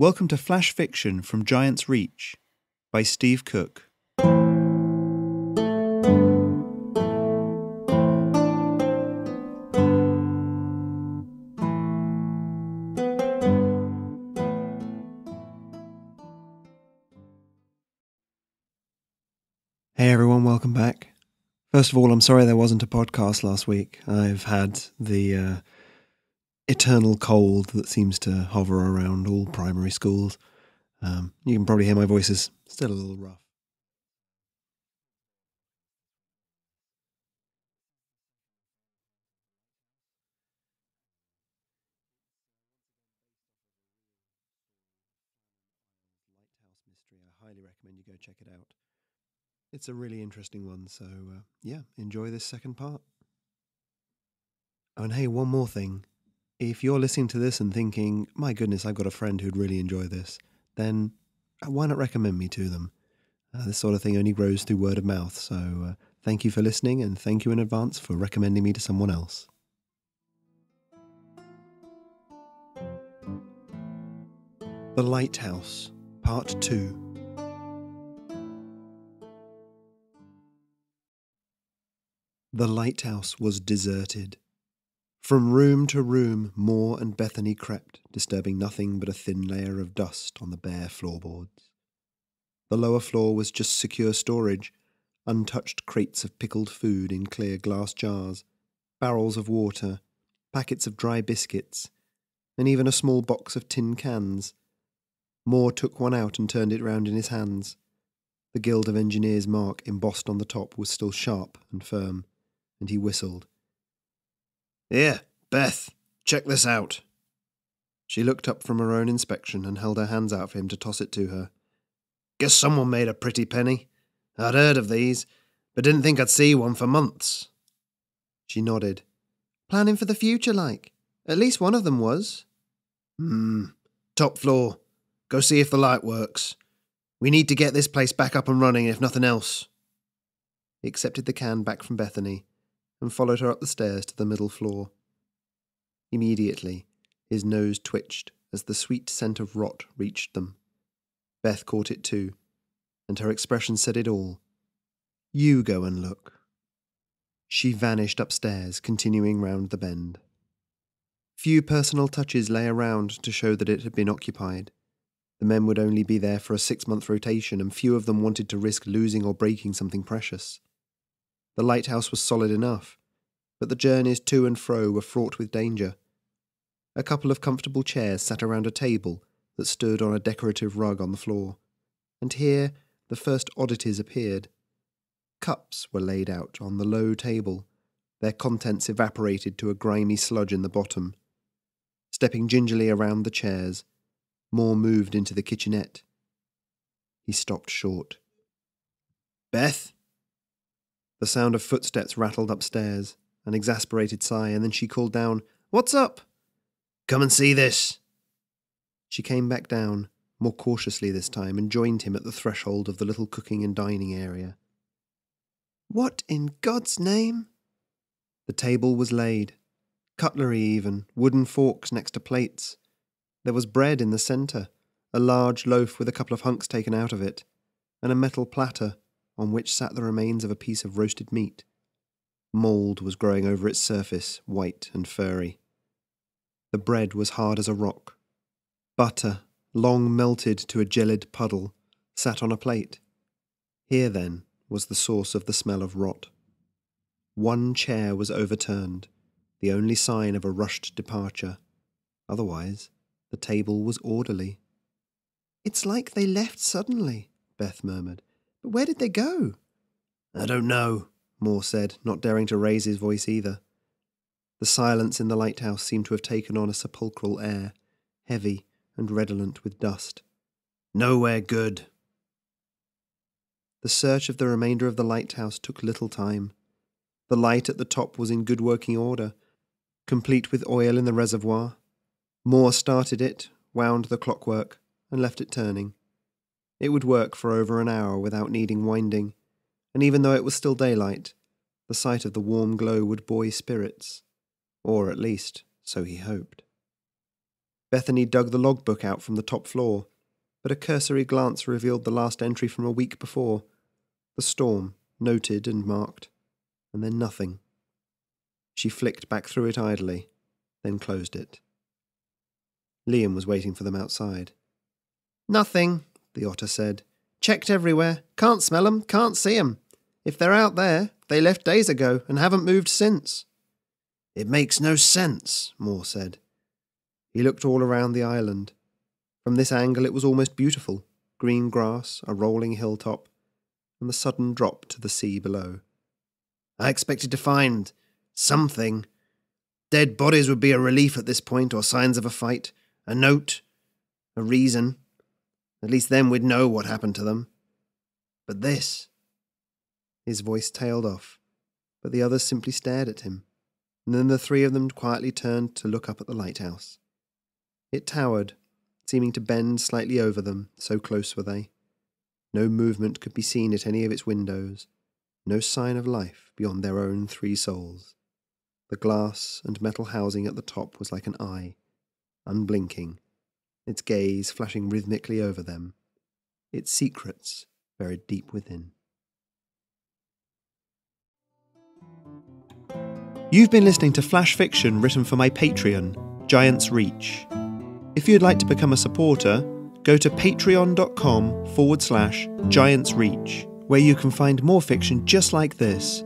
Welcome to Flash Fiction from Giant's Reach by Steve Cook. Hey everyone, welcome back. First of all, I'm sorry there wasn't a podcast last week. I've had the eternal cold that seems to hover around all primary schools. You can probably hear my voice is still a little rough. Lighthouse mystery. I highly recommend you go check it out. It's a really interesting one, so yeah, enjoy this second part. Oh, and hey, one more thing. If you're listening to this and thinking, my goodness, I've got a friend who'd really enjoy this, then why not recommend me to them? This sort of thing only grows through word of mouth, so thank you for listening, and thank you in advance for recommending me to someone else. The Lighthouse, Part 2. The lighthouse was deserted. From room to room, Moore and Bethany crept, disturbing nothing but a thin layer of dust on the bare floorboards. The lower floor was just secure storage, untouched crates of pickled food in clear glass jars, barrels of water, packets of dry biscuits, and even a small box of tin cans. Moore took one out and turned it round in his hands. The Guild of Engineers mark embossed on the top was still sharp and firm, and he whistled. "Here, Beth, check this out." She looked up from her own inspection and held her hands out for him to toss it to her. "Guess someone made a pretty penny. I'd heard of these, but didn't think I'd see one for months." She nodded. "Planning for the future, like. At least one of them was." Top floor. Go see if the light works. We need to get this place back up and running, if nothing else." He accepted the can back from Bethany and followed her up the stairs to the middle floor. Immediately, his nose twitched as the sweet scent of rot reached them. Beth caught it too, and her expression said it all. "You go and look." She vanished upstairs, continuing round the bend. Few personal touches lay around to show that it had been occupied. The men would only be there for a 6-month rotation, and few of them wanted to risk losing or breaking something precious. The lighthouse was solid enough, but the journeys to and fro were fraught with danger. A couple of comfortable chairs sat around a table that stood on a decorative rug on the floor, and here the first oddities appeared. Cups were laid out on the low table, their contents evaporated to a grimy sludge in the bottom. Stepping gingerly around the chairs, Moore moved into the kitchenette. He stopped short. "Beth?" The sound of footsteps rattled upstairs, an exasperated sigh, and then she called down, "What's up?" "Come and see this." She came back down, more cautiously this time, and joined him at the threshold of the little cooking and dining area. "What in God's name?" The table was laid. Cutlery even, wooden forks next to plates. There was bread in the centre, a large loaf with a couple of hunks taken out of it, and a metal platter on which sat the remains of a piece of roasted meat. Mould was growing over its surface, white and furry. The bread was hard as a rock. Butter, long melted to a gelid puddle, sat on a plate. Here, then, was the source of the smell of rot. One chair was overturned, the only sign of a rushed departure. Otherwise, the table was orderly. "It's like they left suddenly," Beth murmured. "But where did they go?" "I don't know," Moore said, not daring to raise his voice either. The silence in the lighthouse seemed to have taken on a sepulchral air, heavy and redolent with dust. "Nowhere good." The search of the remainder of the lighthouse took little time. The light at the top was in good working order, complete with oil in the reservoir. Moore started it, wound the clockwork, and left it turning. It would work for over an hour without needing winding, and even though it was still daylight, the sight of the warm glow would buoy spirits, or at least so he hoped. Bethany dug the logbook out from the top floor, but a cursory glance revealed the last entry from a week before. The storm, noted and marked, and then nothing. She flicked back through it idly, then closed it. Liam was waiting for them outside. "Nothing," the otter said. "Checked everywhere. Can't smell 'em, can't see 'em. If they're out there, they left days ago and haven't moved since." "It makes no sense," Moore said. He looked all around the island. From this angle it was almost beautiful, green grass, a rolling hilltop, and the sudden drop to the sea below. "I expected to find something. Dead bodies would be a relief at this point, or signs of a fight, a note, a reason. At least then we'd know what happened to them. But this..." His voice tailed off, but the others simply stared at him, and then the three of them quietly turned to look up at the lighthouse. It towered, seeming to bend slightly over them, so close were they. No movement could be seen at any of its windows, no sign of life beyond their own three souls. The glass and metal housing at the top was like an eye, unblinking, its gaze flashing rhythmically over them, its secrets buried deep within. You've been listening to Flash Fiction written for my Patreon, Giant's Reach. If you'd like to become a supporter, go to patreon.com/Giants Reach, where you can find more fiction just like this,